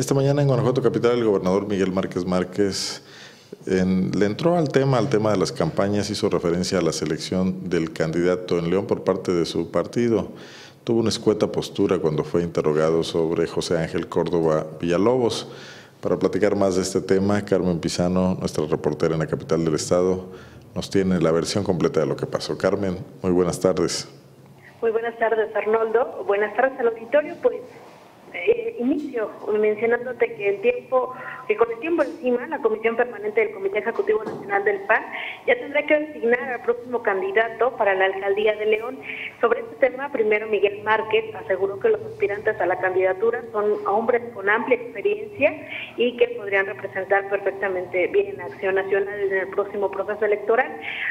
Esta mañana en Guanajuato Capital el gobernador Miguel Márquez Márquez le entró al tema de las campañas, hizo referencia a la selección del candidato en León por parte de su partido. Tuvo una escueta postura cuando fue interrogado sobre José Ángel Córdova Villalobos. Para platicar más de este tema, Carmen Pizano, nuestra reportera en la capital del estado, nos tiene la versión completa de lo que pasó. Carmen, muy buenas tardes. Muy buenas tardes, Arnoldo. Buenas tardes al auditorio. Pues inicio mencionándote que con el tiempo encima, la Comisión Permanente del Comité Ejecutivo Nacional del PAN ya tendrá que designar al próximo candidato para la alcaldía de León. Sobre este tema, primero Miguel Márquez aseguró que los aspirantes a la candidatura son hombres con amplia experiencia y que podrían representar perfectamente bien Acción Nacional en el próximo proceso electoral.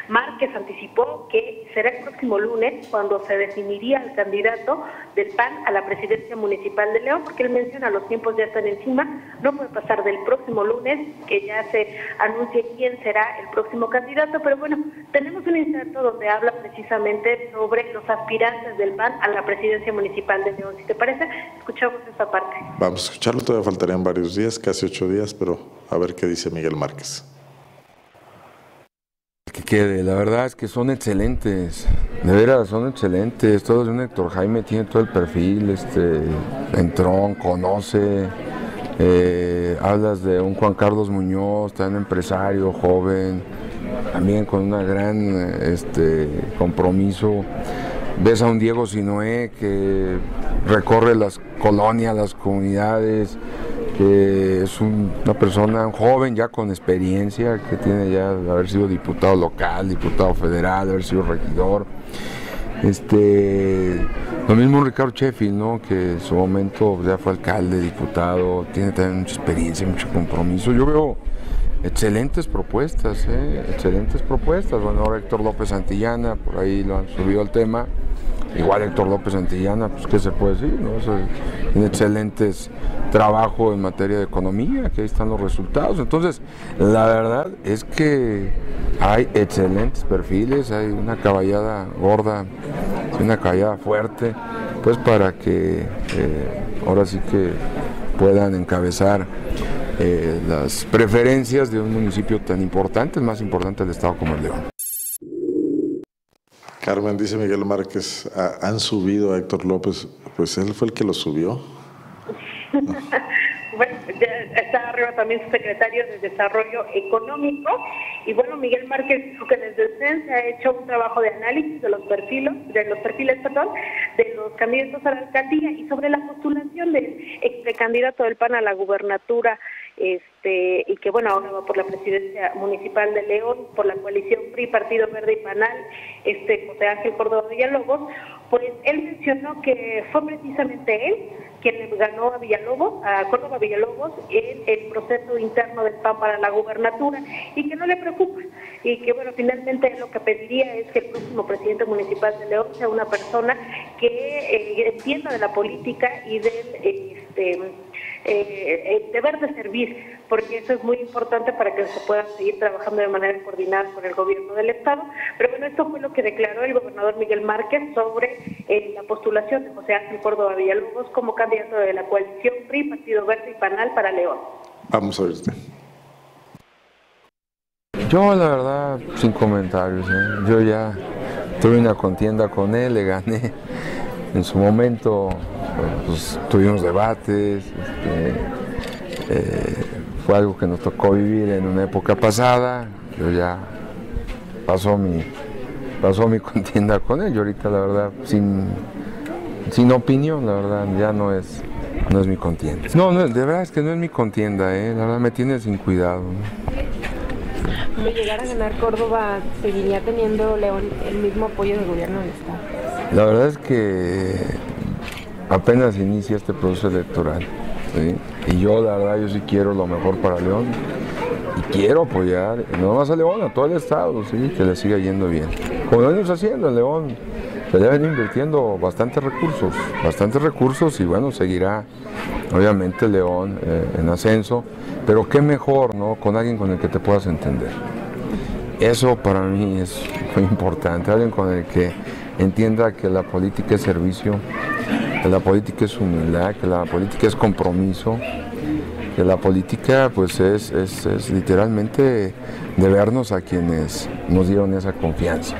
Márquez anticipó que será el próximo lunes cuando se definiría el candidato del PAN a la presidencia municipal de León, porque él menciona los tiempos ya están encima, no puede pasar del próximo lunes que ya se anuncie quién será el próximo candidato, pero bueno, tenemos un inserto donde habla precisamente sobre los aspirantes del PAN a la presidencia municipal de León. Si te parece, escuchamos esa parte. Vamos a escucharlo, todavía faltarían varios días, casi 8 días, pero a ver qué dice Miguel Márquez. Que quede, la verdad es que son excelentes, de veras son excelentes, todos de un Héctor Jaime tiene todo el perfil, entrón, conoce, hablas de un Juan Carlos Muñoz, tan empresario, joven, también con una gran compromiso, ves a un Diego Sinoé que recorre las colonias, las comunidades, que es una persona, un joven ya con experiencia, que tiene ya de haber sido diputado local, diputado federal, de haber sido regidor. Lo mismo Ricardo Sheffield, ¿no? Que en su momento ya fue alcalde, diputado, tiene también mucha experiencia, mucho compromiso. Yo veo excelentes propuestas, excelentes propuestas. Bueno, ahora Héctor López Antillana, por ahí lo han subido el tema. Igual Héctor López Antillana, pues qué se puede decir, ¿no? Tiene excelentes trabajos en materia de economía, que ahí están los resultados. Entonces, la verdad es que hay excelentes perfiles, hay una caballada gorda, una caballada fuerte, pues para que ahora sí que puedan encabezar las preferencias de un municipio tan importante, el más importante del estado como el León. Carmen, dice Miguel Márquez, han subido a Héctor López, pues él fue el que lo subió. Bueno, ya está arriba también su secretario de Desarrollo Económico, y bueno, Miguel Márquez dijo que desde el CEN se ha hecho un trabajo de análisis de los perfiles de los candidatos a la alcaldía y sobre la postulación del candidato del PAN a la gubernatura, y que bueno, ahora va por la presidencia municipal de León, por la coalición PRI, Partido Verde y Panal, José Ángel Córdova Villalobos. Pues él mencionó que fue precisamente él quien le ganó a Córdova Villalobos en el proceso interno del PAN para la gubernatura, y que no le preocupa, y que bueno, finalmente lo que pediría es que el próximo presidente municipal de León sea una persona que entienda de la política y del deber de servir, porque eso es muy importante para que se pueda seguir trabajando de manera coordinada con el gobierno del estado. Pero bueno, esto fue lo que declaró el gobernador Miguel Márquez sobre la postulación de José Ángel Córdova Villalobos como candidato de la coalición PRI, Partido Verde y Panal para León. Vamos a verte. Yo la verdad, sin comentarios, yo ya tuve una contienda con él, le gané en su momento. Pues, tuvimos debates, fue algo que nos tocó vivir en una época pasada. Yo ya pasó mi contienda con él. Yo ahorita la verdad sin opinión, la verdad ya no es mi contienda. No, de verdad es que no es mi contienda, la verdad me tiene sin cuidado, ¿no? Si llegara a ganar Córdova, ¿seguiría teniendo León el mismo apoyo del gobierno del estado? La verdad es que apenas inicia este proceso electoral, ¿sí? Y yo la verdad, yo sí quiero lo mejor para León y quiero apoyar, no más a León, a todo el estado, ¿sí? Que le siga yendo bien. Como lo venimos haciendo en León, se deben invirtiendo bastantes recursos y bueno, seguirá obviamente León en ascenso, pero qué mejor, ¿no? Con alguien con el que te puedas entender. Eso para mí es muy importante, alguien con el que entienda que la política es servicio, que la política es humildad, que la política es compromiso, que la política pues es literalmente debernos a quienes nos dieron esa confianza.